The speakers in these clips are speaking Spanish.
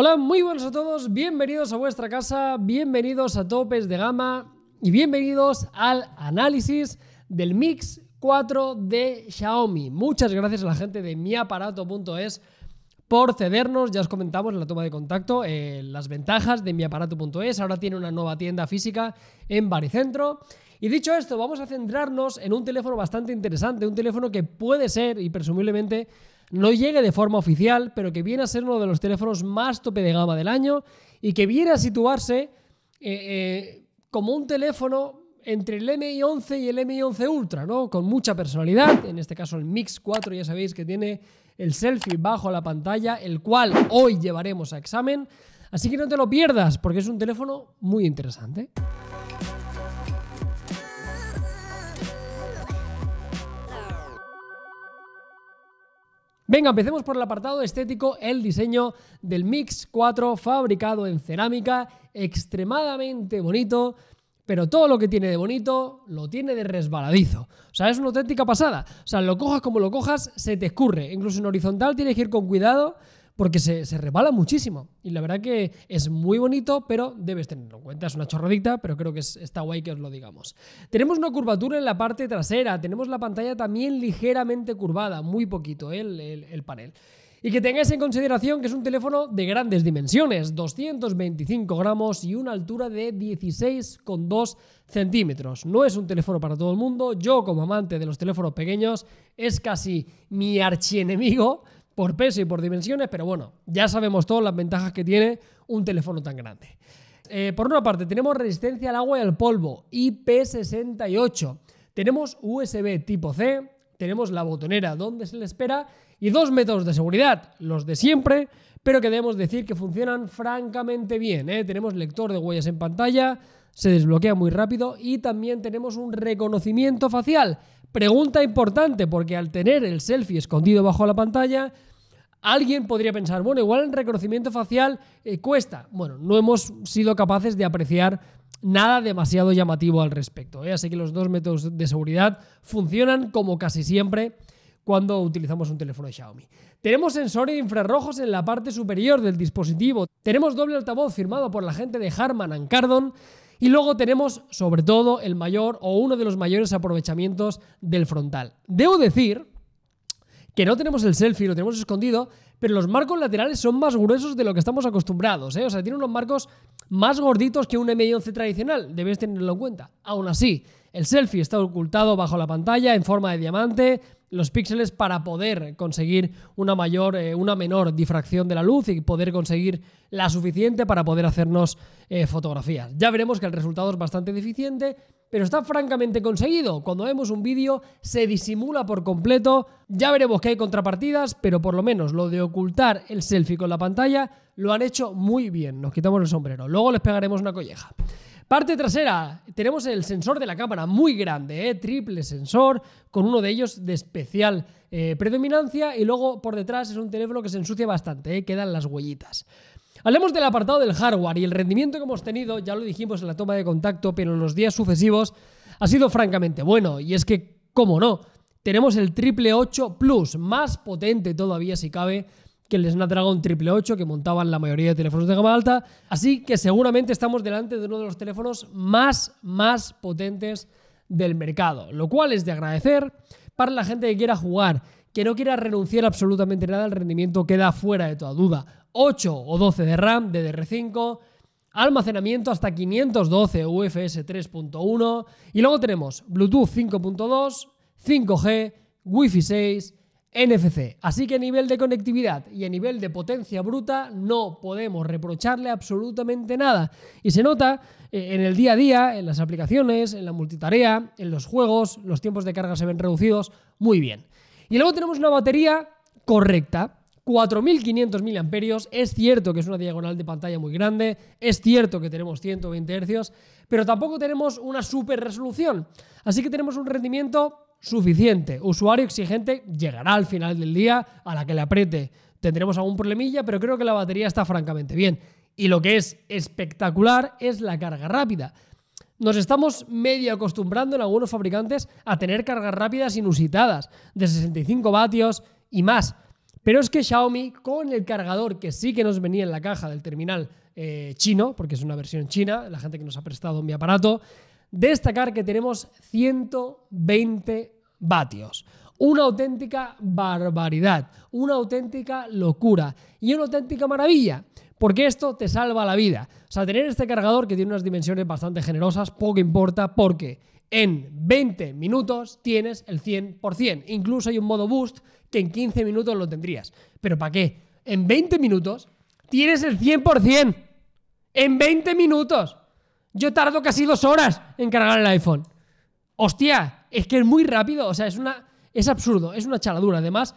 Hola, muy buenos a todos, bienvenidos a vuestra casa, bienvenidos a Topes de Gama y bienvenidos al análisis del Mix 4 de Xiaomi. Muchas gracias a la gente de miaparato.es por cedernos, ya os comentamos en la toma de contacto las ventajas de miaparato.es, ahora tiene una nueva tienda física en Baricentro. Y dicho esto, vamos a centrarnos en un teléfono bastante interesante, un teléfono que puede ser y presumiblemente no llegue de forma oficial, pero que viene a ser uno de los teléfonos más tope de gama del año y que viene a situarse como un teléfono entre el Mi 11 y el Mi 11 Ultra, ¿no? Con mucha personalidad, en este caso el Mix 4, ya sabéis que tiene el selfie bajo la pantalla, el cual hoy llevaremos a examen, así que no te lo pierdas porque es un teléfono muy interesante. Venga, empecemos por el apartado estético, el diseño del Mix 4 fabricado en cerámica, extremadamente bonito, pero todo lo que tiene de bonito lo tiene de resbaladizo. O sea, es una auténtica pasada. O sea, lo cojas como lo cojas, se te escurre. Incluso en horizontal tienes que ir con cuidado porque se resbala muchísimo. Y la verdad que es muy bonito, pero debes tenerlo en cuenta. Es una chorradita, pero creo que está guay que os lo digamos. Tenemos una curvatura en la parte trasera. Tenemos la pantalla también ligeramente curvada. Muy poquito el panel. Y que tengáis en consideración que es un teléfono de grandes dimensiones. 225 gramos y una altura de 16,2 centímetros. No es un teléfono para todo el mundo. Yo, como amante de los teléfonos pequeños, es casi mi archienemigo por peso y por dimensiones, pero bueno, ya sabemos todas las ventajas que tiene un teléfono tan grande. Por una parte, tenemos resistencia al agua y al polvo, IP68, tenemos USB tipo C, tenemos la botonera donde se le espera y dos métodos de seguridad, los de siempre, pero que debemos decir que funcionan francamente bien, ¿eh? Tenemos lector de huellas en pantalla, se desbloquea muy rápido y también tenemos un reconocimiento facial. Pregunta importante, porque al tener el selfie escondido bajo la pantalla, alguien podría pensar, bueno, igual el reconocimiento facial cuesta. Bueno, no hemos sido capaces de apreciar nada demasiado llamativo al respecto, ¿eh? Así que los dos métodos de seguridad funcionan como casi siempre cuando utilizamos un teléfono Xiaomi. Tenemos sensores infrarrojos en la parte superior del dispositivo. Tenemos doble altavoz firmado por la gente de Harman Kardon. Y luego tenemos, sobre todo, el mayor o uno de los mayores aprovechamientos del frontal. Debo decir que no tenemos el selfie, lo tenemos escondido, pero los marcos laterales son más gruesos de lo que estamos acostumbrados, ¿eh? O sea, tiene unos marcos más gorditos que un Mi 11 tradicional, debéis tenerlo en cuenta. Aún así, el selfie está ocultado bajo la pantalla en forma de diamante, los píxeles para poder conseguir una menor difracción de la luz y poder conseguir la suficiente para poder hacernos fotografías. Ya veremos que el resultado es bastante deficiente, pero está francamente conseguido. Cuando vemos un vídeo se disimula por completo. Ya veremos que hay contrapartidas, pero por lo menos lo de ocultar el selfie con la pantalla lo han hecho muy bien. Nos quitamos el sombrero, luego les pegaremos una colleja. Parte trasera, tenemos el sensor de la cámara muy grande, ¿eh? Triple sensor, con uno de ellos de especial predominancia, y luego por detrás es un teléfono que se ensucia bastante, ¿eh? Quedan las huellitas. Hablemos del apartado del hardware y el rendimiento que hemos tenido, ya lo dijimos en la toma de contacto, pero en los días sucesivos ha sido francamente bueno, y es que, cómo no, tenemos el 888 Plus, más potente todavía si cabe, que el Snapdragon 888 que montaban la mayoría de teléfonos de gama alta, así que seguramente estamos delante de uno de los teléfonos más potentes del mercado, lo cual es de agradecer para la gente que quiera jugar, que no quiera renunciar absolutamente nada, el rendimiento queda fuera de toda duda. 8 o 12 de RAM, DDR5, almacenamiento hasta 512 UFS 3.1 y luego tenemos Bluetooth 5.2, 5G, Wi-Fi 6, NFC, así que a nivel de conectividad y a nivel de potencia bruta no podemos reprocharle absolutamente nada y se nota en el día a día, en las aplicaciones, en la multitarea, en los juegos, los tiempos de carga se ven reducidos muy bien. Y luego tenemos una batería correcta, 4500 mAh, es cierto que es una diagonal de pantalla muy grande, es cierto que tenemos 120 Hz, pero tampoco tenemos una super resolución, así que tenemos un rendimiento suficiente. Usuario exigente llegará al final del día, a la que le apriete tendremos algún problemilla, pero creo que la batería está francamente bien. Y lo que es espectacular es la carga rápida. Nos estamos medio acostumbrando en algunos fabricantes a tener cargas rápidas inusitadas de 65 vatios y más, Pero es que Xiaomi, con el cargador que sí que nos venía en la caja del terminal chino, porque es una versión china, la gente que nos ha prestado Mi Aparato, destacar que tenemos 120 vatios. Una auténtica barbaridad, una auténtica locura y una auténtica maravilla, porque esto te salva la vida. O sea, tener este cargador que tiene unas dimensiones bastante generosas, poco importa, porque en 20 minutos tienes el 100%. Incluso hay un modo boost que en 15 minutos lo tendrías. ¿Pero para qué? En 20 minutos tienes el 100%. En 20 minutos. Yo tardo casi 2 horas en cargar el iPhone. Hostia, es que es muy rápido. O sea, es absurdo, es una chaladura. Además,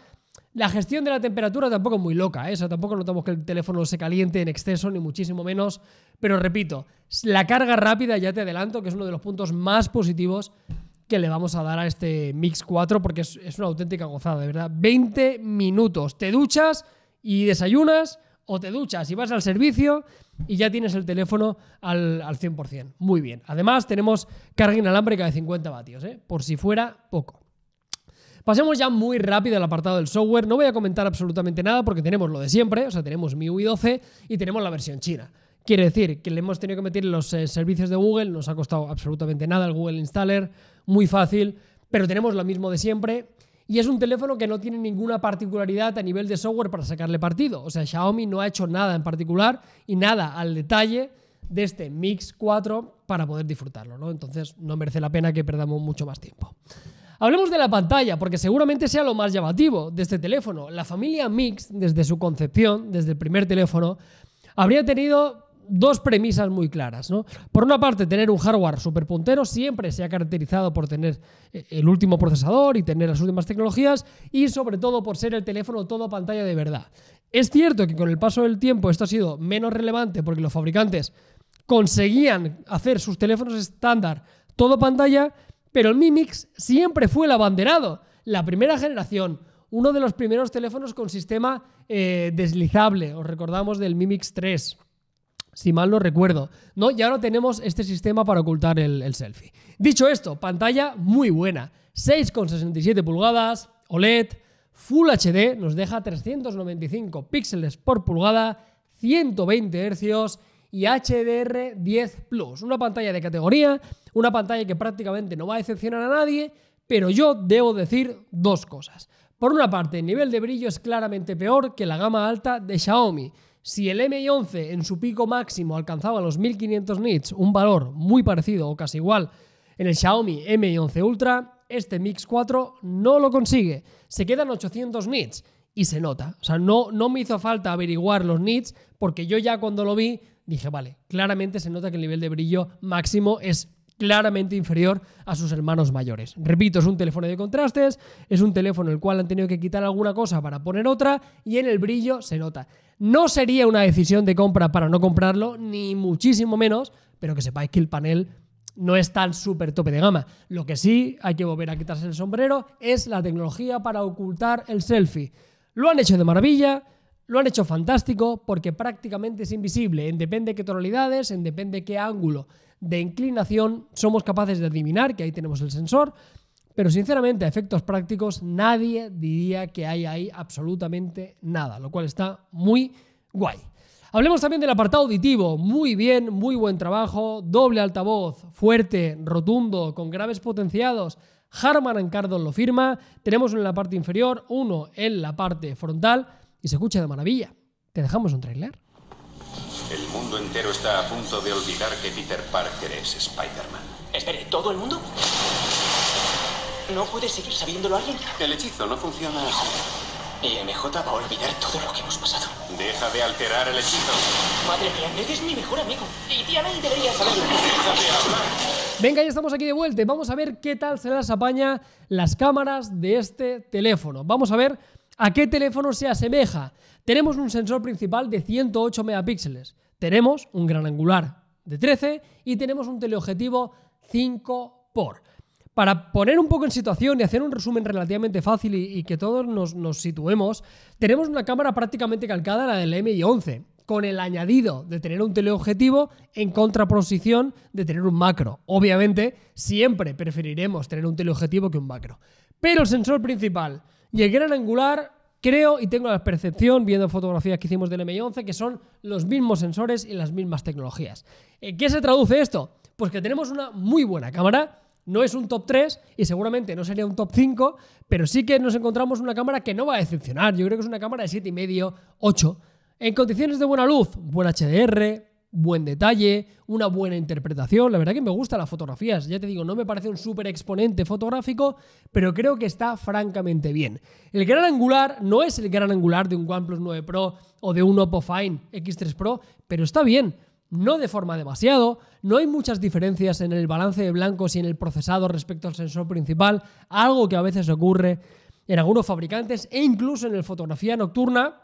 la gestión de la temperatura tampoco es muy loca, ¿eh? O sea, tampoco notamos que el teléfono se caliente en exceso, ni muchísimo menos. Pero repito, la carga rápida, ya te adelanto, que es uno de los puntos más positivos que le vamos a dar a este Mix 4, porque es una auténtica gozada, de verdad. 20 minutos. Te duchas y desayunas, o te duchas y vas al servicio y ya tienes el teléfono al 100%. Muy bien. Además, tenemos carga inalámbrica de 50 vatios, ¿eh? Por si fuera poco. Pasemos ya muy rápido al apartado del software. No voy a comentar absolutamente nada porque tenemos lo de siempre, o sea, tenemos MIUI 12 y tenemos la versión china. Quiere decir que le hemos tenido que meter los servicios de Google, nos ha costado absolutamente nada el Google Installer, muy fácil, pero tenemos lo mismo de siempre. Y es un teléfono que no tiene ninguna particularidad a nivel de software para sacarle partido. O sea, Xiaomi no ha hecho nada en particular y nada al detalle de este Mix 4 para poder disfrutarlo, ¿no? Entonces no merece la pena que perdamos mucho más tiempo. Hablemos de la pantalla, porque seguramente sea lo más llamativo de este teléfono. La familia Mix, desde su concepción, desde el primer teléfono, habría tenido dos premisas muy claras, ¿no? Por una parte, tener un hardware súper puntero, siempre se ha caracterizado por tener el último procesador y tener las últimas tecnologías, y sobre todo por ser el teléfono todo pantalla de verdad. Es cierto que con el paso del tiempo esto ha sido menos relevante porque los fabricantes conseguían hacer sus teléfonos estándar todo pantalla, pero el Mi Mix siempre fue el abanderado, la primera generación, uno de los primeros teléfonos con sistema deslizable. Os recordamos del Mi Mix 3, si mal no recuerdo, ¿no? Y ahora tenemos este sistema para ocultar el selfie. Dicho esto, pantalla muy buena, 6,67 pulgadas, OLED, Full HD, nos deja 395 píxeles por pulgada, 120 Hz... y HDR10+, una pantalla de categoría, una pantalla que prácticamente no va a decepcionar a nadie, pero yo debo decir dos cosas. Por una parte, el nivel de brillo es claramente peor que la gama alta de Xiaomi. Si el Mi 11 en su pico máximo alcanzaba los 1500 nits, un valor muy parecido o casi igual en el Xiaomi Mi 11 Ultra, este Mix 4 no lo consigue, se quedan 800 nits y se nota. O sea, no me hizo falta averiguar los nits porque yo ya cuando lo vi dije, vale, claramente se nota que el nivel de brillo máximo es claramente inferior a sus hermanos mayores. Repito, es un teléfono de contrastes, es un teléfono el cual han tenido que quitar alguna cosa para poner otra y en el brillo se nota. No sería una decisión de compra para no comprarlo, ni muchísimo menos, pero que sepáis que el panel no es tan súper tope de gama. Lo que sí hay que volver a quitarse el sombrero es la tecnología para ocultar el selfie. Lo han hecho de maravilla. Lo han hecho fantástico porque prácticamente es invisible. En depende de qué tonalidades, en depende de qué ángulo de inclinación somos capaces de adivinar, que ahí tenemos el sensor, pero sinceramente a efectos prácticos nadie diría que hay ahí absolutamente nada, lo cual está muy guay. Hablemos también del apartado auditivo. Muy bien, muy buen trabajo, doble altavoz, fuerte, rotundo, con graves potenciados. Harman Kardon lo firma, tenemos uno en la parte inferior, uno en la parte frontal. Y se escucha de maravilla. Te dejamos un tráiler. El mundo entero está a punto de olvidar que Peter Parker es Spider-Man. Espere, ¿todo el mundo? ¿No puede seguir sabiéndolo alguien? El hechizo no funciona así. Y MJ va a olvidar todo lo que hemos pasado. Deja de alterar el hechizo. Madre mía, Ned es mi mejor amigo. Y Diana debería saberlo. Deja de hablar. Venga, ya estamos aquí de vuelta. Vamos a ver qué tal se las apaña las cámaras de este teléfono. Vamos a ver a qué teléfono se asemeja. Tenemos un sensor principal de 108 megapíxeles, tenemos un gran angular de 13 y tenemos un teleobjetivo 5x. Para poner un poco en situación y hacer un resumen relativamente fácil y que todos nos situemos, tenemos una cámara prácticamente calcada a la del Mi 11, con el añadido de tener un teleobjetivo en contraposición de tener un macro. Obviamente, siempre preferiremos tener un teleobjetivo que un macro. Pero el sensor principal y el gran angular Creo y tengo la percepción, viendo fotografías que hicimos del Mi 11, que son los mismos sensores y las mismas tecnologías. ¿En qué se traduce esto? Pues que tenemos una muy buena cámara. No es un top 3 y seguramente no sería un top 5, pero sí que nos encontramos una cámara que no va a decepcionar. Yo creo que es una cámara de 7,5, 8. En condiciones de buena luz, buen HDR, buen detalle, una buena interpretación. La verdad que me gustan las fotografías. Ya te digo, no me parece un súper exponente fotográfico, pero creo que está francamente bien. El gran angular no es el gran angular de un OnePlus 9 Pro o de un Oppo Find X3 Pro, pero está bien. No deforma demasiado, no hay muchas diferencias en el balance de blancos y en el procesado respecto al sensor principal, algo que a veces ocurre en algunos fabricantes e incluso en la fotografía nocturna.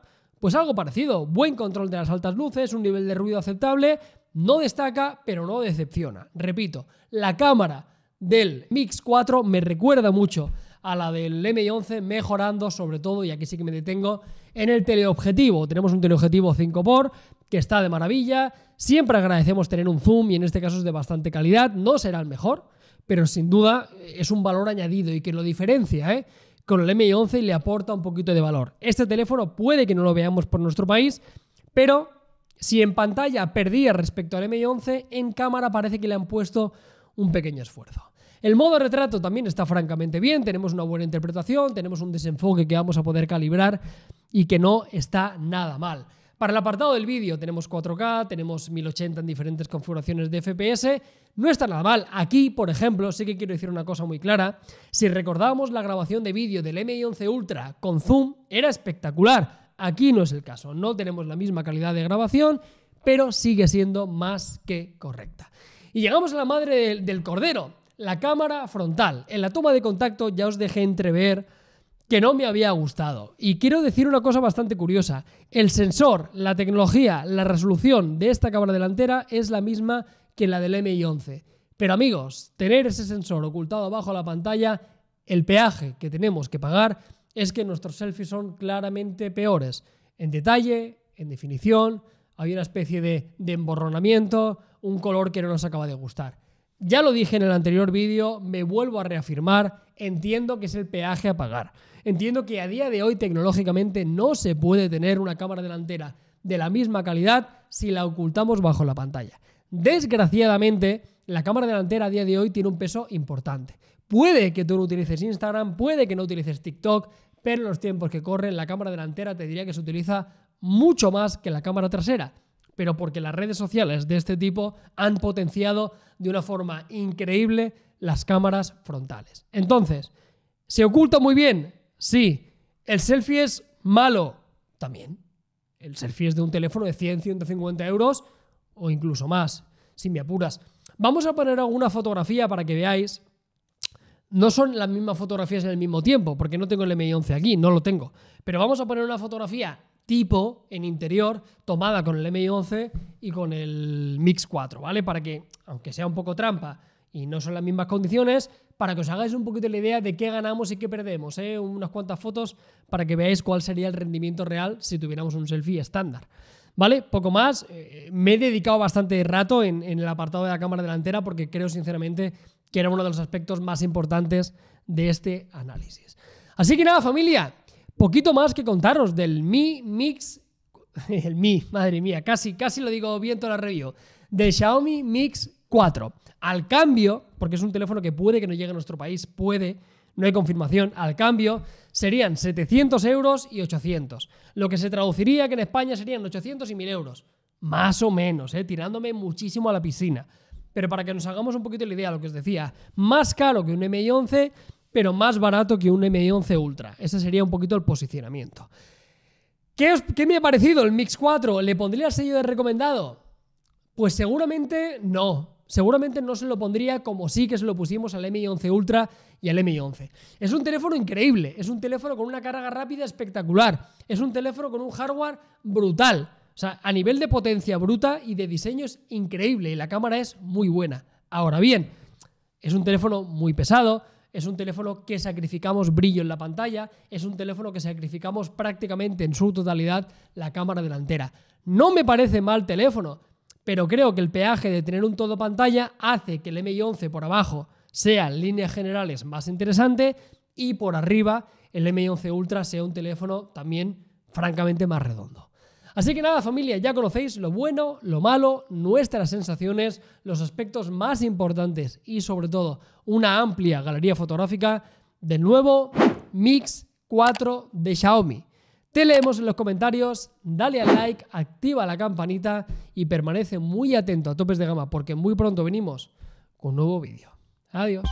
Pues algo parecido, buen control de las altas luces, un nivel de ruido aceptable, no destaca pero no decepciona. Repito, la cámara del Mix 4 me recuerda mucho a la del Mi 11, mejorando sobre todo, y aquí sí que me detengo, en el teleobjetivo. Tenemos un teleobjetivo 5x que está de maravilla, siempre agradecemos tener un zoom y en este caso es de bastante calidad, no será el mejor, pero sin duda es un valor añadido y que lo diferencia, con el Mi 11 y le aporta un poquito de valor. Este teléfono puede que no lo veamos por nuestro país, pero si en pantalla perdía respecto al Mi 11, en cámara parece que le han puesto un pequeño esfuerzo. El modo retrato también está francamente bien, tenemos una buena interpretación, tenemos un desenfoque que vamos a poder calibrar y que no está nada mal. Para el apartado del vídeo tenemos 4K, tenemos 1080 en diferentes configuraciones de FPS, no está nada mal. Aquí, por ejemplo, sí que quiero decir una cosa muy clara, si recordamos la grabación de vídeo del Mi 11 Ultra con zoom, era espectacular. Aquí no es el caso, no tenemos la misma calidad de grabación, pero sigue siendo más que correcta. Y llegamos a la madre del cordero, la cámara frontal. En la toma de contacto ya os dejé entrever que no me había gustado. Y quiero decir una cosa bastante curiosa. El sensor, la tecnología, la resolución de esta cámara delantera es la misma que la del Mi 11. Pero amigos, tener ese sensor ocultado abajo de la pantalla, el peaje que tenemos que pagar es que nuestros selfies son claramente peores. En detalle, en definición, había una especie de emborronamiento, un color que no nos acaba de gustar. Ya lo dije en el anterior vídeo, me vuelvo a reafirmar, entiendo que es el peaje a pagar. Entiendo que a día de hoy tecnológicamente no se puede tener una cámara delantera de la misma calidad si la ocultamos bajo la pantalla. Desgraciadamente, la cámara delantera a día de hoy tiene un peso importante. Puede que tú no utilices Instagram, puede que no utilices TikTok, pero en los tiempos que corren la cámara delantera te diría que se utiliza mucho más que la cámara trasera, pero porque las redes sociales de este tipo han potenciado de una forma increíble las cámaras frontales. Entonces, ¿se oculta muy bien? Sí. ¿El selfie es malo? También. El selfie es de un teléfono de 100, 150 euros o incluso más, si me apuras. Vamos a poner alguna fotografía para que veáis. No son las mismas fotografías en el mismo tiempo, porque no tengo el Mi 11 aquí, no lo tengo. Pero vamos a poner una fotografía tipo en interior, tomada con el Mi 11 y con el Mix 4, ¿vale? Para que, aunque sea un poco trampa y no son las mismas condiciones, para que os hagáis un poquito la idea de qué ganamos y qué perdemos, unas cuantas fotos para que veáis cuál sería el rendimiento real si tuviéramos un selfie estándar, ¿vale? Poco más, me he dedicado bastante rato en el apartado de la cámara delantera porque creo sinceramente que era uno de los aspectos más importantes de este análisis. Así que nada, familia, poquito más que contaros del casi lo digo bien toda la review, del Xiaomi Mix 4. Al cambio, porque es un teléfono que puede que no llegue a nuestro país, puede, no hay confirmación, al cambio serían 700 euros y 800. Lo que se traduciría que en España serían 800 y 1000 euros, más o menos, tirándome muchísimo a la piscina. Pero para que nos hagamos un poquito la idea, lo que os decía, más caro que un Mi 11... pero más barato que un Mi 11 Ultra. Ese sería un poquito el posicionamiento. ¿Qué me ha parecido el Mix 4? ¿Le pondría el sello de recomendado? Pues seguramente no. Seguramente no se lo pondría como sí que se lo pusimos al Mi 11 Ultra y al Mi 11. Es un teléfono increíble. Es un teléfono con una carga rápida espectacular. Es un teléfono con un hardware brutal. O sea, a nivel de potencia bruta y de diseño es increíble. Y la cámara es muy buena. Ahora bien, es un teléfono muy pesado. Es un teléfono que sacrificamos brillo en la pantalla, es un teléfono que sacrificamos prácticamente en su totalidad la cámara delantera. No me parece mal teléfono, pero creo que el peaje de tener un todo pantalla hace que el Mi 11 por abajo sea en líneas generales más interesante y por arriba el Mi 11 Ultra sea un teléfono también francamente más redondo. Así que nada, familia, ya conocéis lo bueno, lo malo, nuestras sensaciones, los aspectos más importantes y sobre todo una amplia galería fotográfica del nuevo Mix 4 de Xiaomi. Te leemos en los comentarios, dale al like, activa la campanita y permanece muy atento a Topes de Gama porque muy pronto venimos con un nuevo vídeo. Adiós.